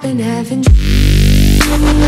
I've been having dreams.